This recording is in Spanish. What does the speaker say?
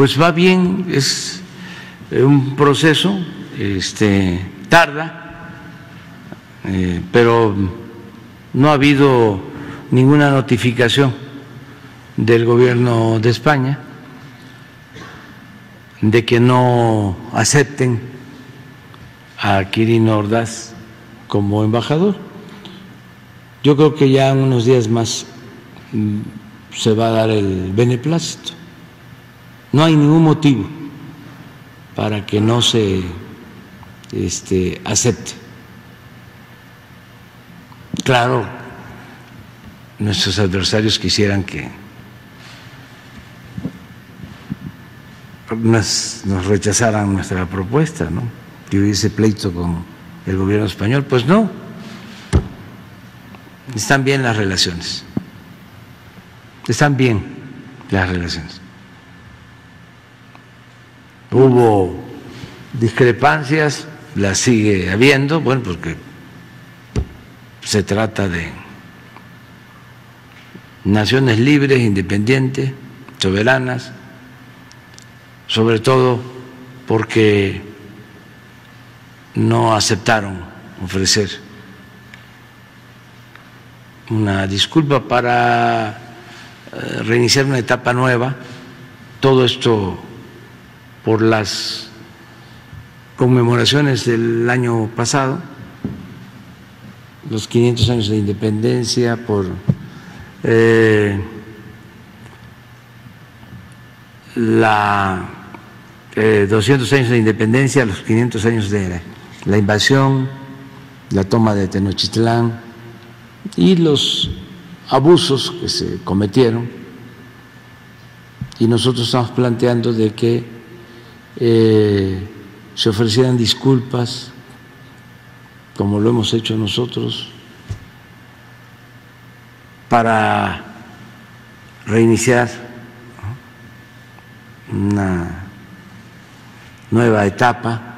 pues va bien, es un proceso, tarda, pero no ha habido ninguna notificación del gobierno de España de que no acepten a Quirino Ordaz como embajador. Yo creo que ya en unos días más se va a dar el beneplácito. No hay ningún motivo para que no se acepte. Claro, nuestros adversarios quisieran que nos rechazaran nuestra propuesta, ¿no? Que hubiese pleito con el gobierno español. Pues no, están bien las relaciones. Están bien las relaciones. Hubo discrepancias, las sigue habiendo, bueno, porque se trata de naciones libres, independientes, soberanas, sobre todo porque no aceptaron ofrecer una disculpa para reiniciar una etapa nueva. Todo esto por las conmemoraciones del año pasado, los 500 años de independencia, por la 200 años de independencia, los 500 años de la invasión, la toma de Tenochtitlán y los abusos que se cometieron. Y nosotros estamos planteando de que se ofrecieran disculpas, como lo hemos hecho nosotros, para reiniciar una nueva etapa.